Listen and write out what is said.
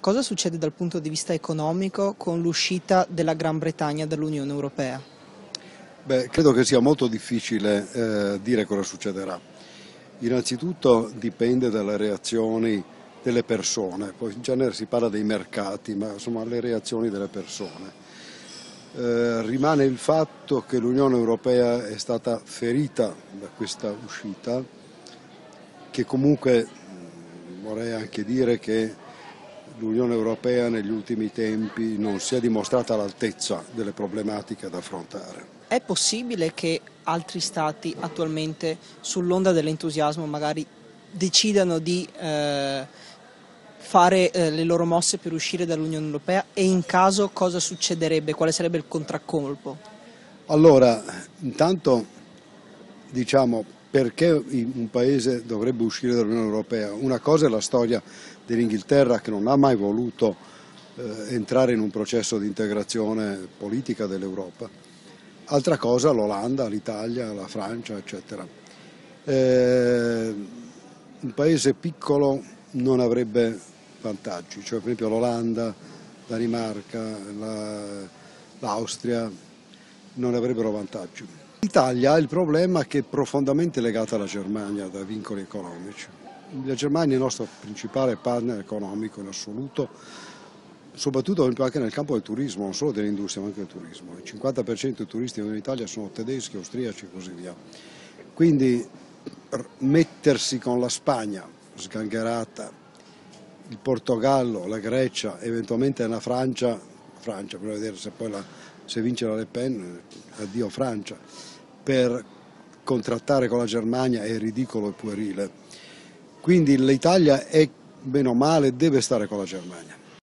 Cosa succede dal punto di vista economico con l'uscita della Gran Bretagna dall'Unione Europea? Beh, credo che sia molto difficile dire cosa succederà. Innanzitutto dipende dalle reazioni delle persone, poi in genere si parla dei mercati, ma insomma le reazioni delle persone. Rimane il fatto che l'Unione Europea è stata ferita da questa uscita, che comunque vorrei anche dire che l'Unione Europea negli ultimi tempi non si è dimostrata all'altezza delle problematiche da affrontare. È possibile che altri Stati attualmente sull'onda dell'entusiasmo magari decidano di fare le loro mosse per uscire dall'Unione Europea, e in caso cosa succederebbe? Quale sarebbe il contraccolpo? Allora, intanto diciamo, perché un paese dovrebbe uscire dall'Unione Europea? Una cosa è la storia dell'Inghilterra, che non ha mai voluto entrare in un processo di integrazione politica dell'Europa. Altra cosa l'Olanda, l'Italia, la Francia, eccetera. Un paese piccolo non avrebbe vantaggi, cioè per esempio l'Olanda, Danimarca, l'Austria non avrebbero vantaggi. L'Italia ha il problema che è profondamente legata alla Germania da vincoli economici. La Germania è il nostro principale partner economico in assoluto, soprattutto anche nel campo del turismo, non solo dell'industria ma anche del turismo. Il 50% dei turisti in Italia sono tedeschi, austriaci e così via. Quindi mettersi con la Spagna sgangherata, il Portogallo, la Grecia, eventualmente la Francia, per vedere se poi se vince la Le Pen, addio Francia, per contrattare con la Germania è ridicolo e puerile. Quindi l'Italia, è bene o male, deve stare con la Germania.